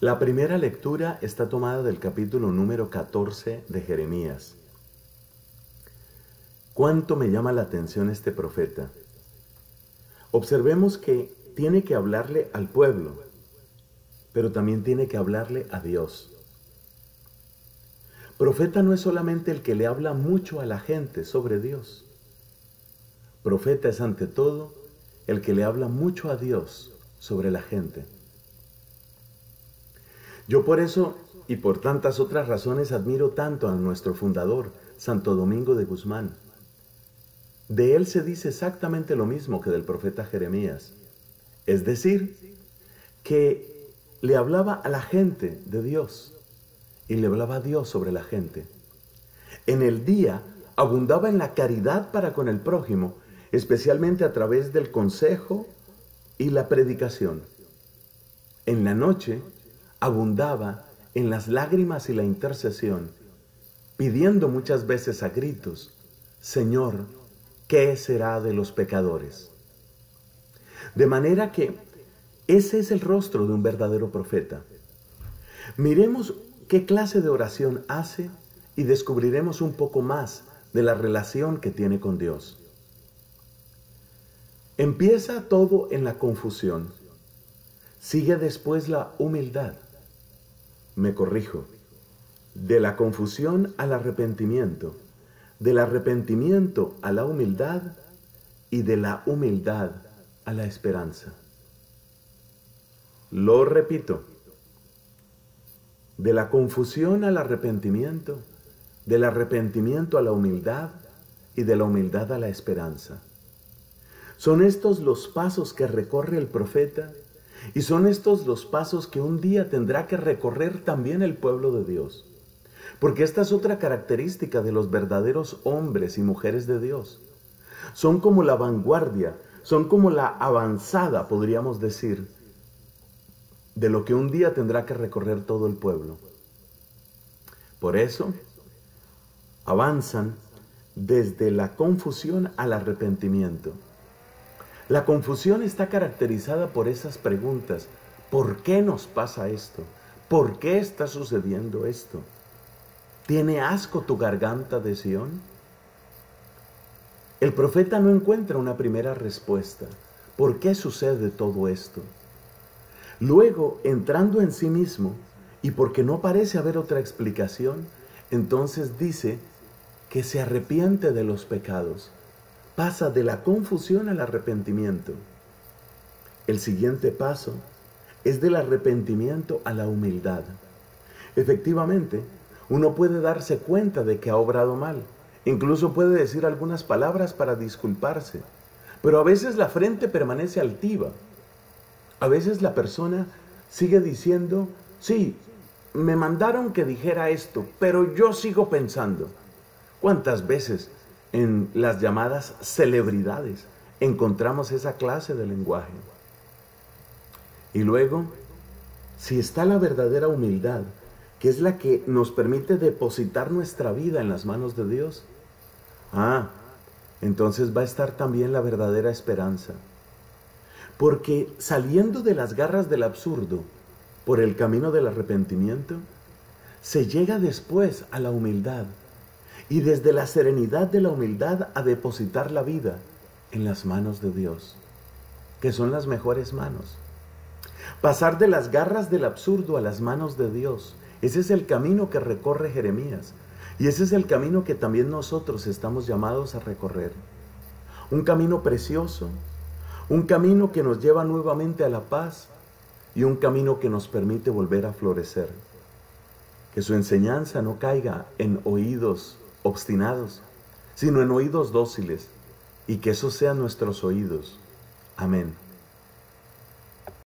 La primera lectura está tomada del capítulo número 14 de Jeremías. ¿Cuánto me llama la atención este profeta? Observemos que tiene que hablarle al pueblo, pero también tiene que hablarle a Dios. Profeta no es solamente el que le habla mucho a la gente sobre Dios. Profeta es ante todo el que le habla mucho a Dios sobre la gente. Yo por eso y por tantas otras razones admiro tanto a nuestro fundador, Santo Domingo de Guzmán. De él se dice exactamente lo mismo que del profeta Jeremías. Es decir, que le hablaba a la gente de Dios y le hablaba a Dios sobre la gente. En el día abundaba en la caridad para con el prójimo, especialmente a través del consejo y la predicación. En la noche abundaba en las lágrimas y la intercesión, pidiendo muchas veces a gritos, Señor, ¿qué será de los pecadores? De manera que ese es el rostro de un verdadero profeta. Miremos qué clase de oración hace y descubriremos un poco más de la relación que tiene con Dios. Empieza todo en la confusión. Sigue después la humildad. Me corrijo, de la confusión al arrepentimiento, del arrepentimiento a la humildad y de la humildad a la esperanza. Lo repito, de la confusión al arrepentimiento, del arrepentimiento a la humildad y de la humildad a la esperanza. Son estos los pasos que recorre el profeta. Y son estos los pasos que un día tendrá que recorrer también el pueblo de Dios. Porque esta es otra característica de los verdaderos hombres y mujeres de Dios. Son como la vanguardia, son como la avanzada, podríamos decir, de lo que un día tendrá que recorrer todo el pueblo. Por eso, avanzan desde la confusión al arrepentimiento. La confusión está caracterizada por esas preguntas. ¿Por qué nos pasa esto? ¿Por qué está sucediendo esto? ¿Tiene asco tu garganta de Sión? El profeta no encuentra una primera respuesta. ¿Por qué sucede todo esto? Luego, entrando en sí mismo, y porque no parece haber otra explicación, entonces dice que se arrepiente de los pecados. Pasa de la confusión al arrepentimiento. El siguiente paso es del arrepentimiento a la humildad. Efectivamente, uno puede darse cuenta de que ha obrado mal. Incluso puede decir algunas palabras para disculparse. Pero a veces la frente permanece altiva. A veces la persona sigue diciendo, sí, me mandaron que dijera esto, pero yo sigo pensando. ¿Cuántas veces en las llamadas celebridades encontramos esa clase de lenguaje? Y luego, si está la verdadera humildad, que es la que nos permite depositar nuestra vida en las manos de Dios, entonces va a estar también la verdadera esperanza. Porque saliendo de las garras del absurdo por el camino del arrepentimiento, se llega después a la humildad. Y desde la serenidad de la humildad a depositar la vida en las manos de Dios, que son las mejores manos. Pasar de las garras del absurdo a las manos de Dios, ese es el camino que recorre Jeremías. Y ese es el camino que también nosotros estamos llamados a recorrer. Un camino precioso, un camino que nos lleva nuevamente a la paz y un camino que nos permite volver a florecer. Que su enseñanza no caiga en oídos obstinados, sino en oídos dóciles, y que esos sean nuestros oídos. Amén.